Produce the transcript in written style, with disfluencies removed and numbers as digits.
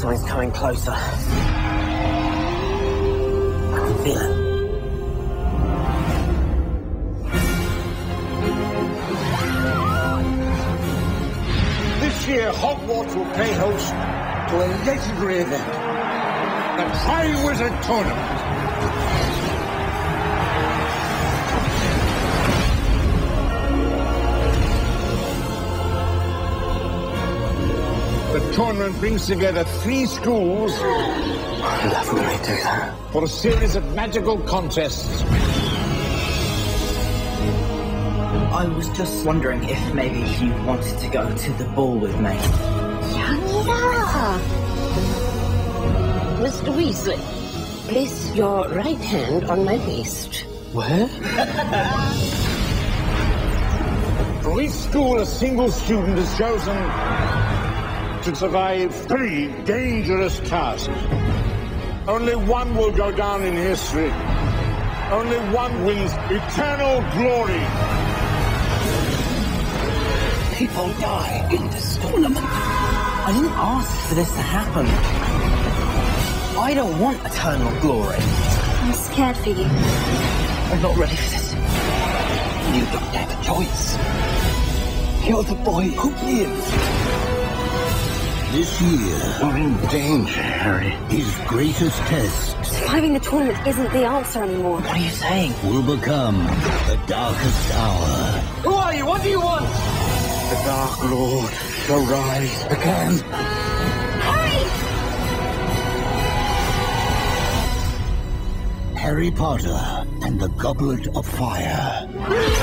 Something's coming closer. I can feel it. This year, Hogwarts will play host to a legendary event, the Triwizard Tournament. The tournament brings together three schools. I love when they do that. For a series of magical contests. I was just wondering if maybe you wanted to go to the ball with me. Yeah. Mr. Weasley, place your right hand on my waist. Where? For each school, a single student is chosen to survive three dangerous tasks. Only one will go down in history. Only one wins eternal glory. People die in this tournament. I didn't ask for this to happen. I don't want eternal glory. I'm scared for you. I'm not ready for this. You don't have a choice. You're the boy who lives. This year, we're in danger, Harry. His greatest test. Surviving the tournament isn't the answer anymore. What are you saying? Will become the darkest hour. Who are you? What do you want? The Dark Lord shall rise again. Harry! Harry Potter and the Goblet of Fire.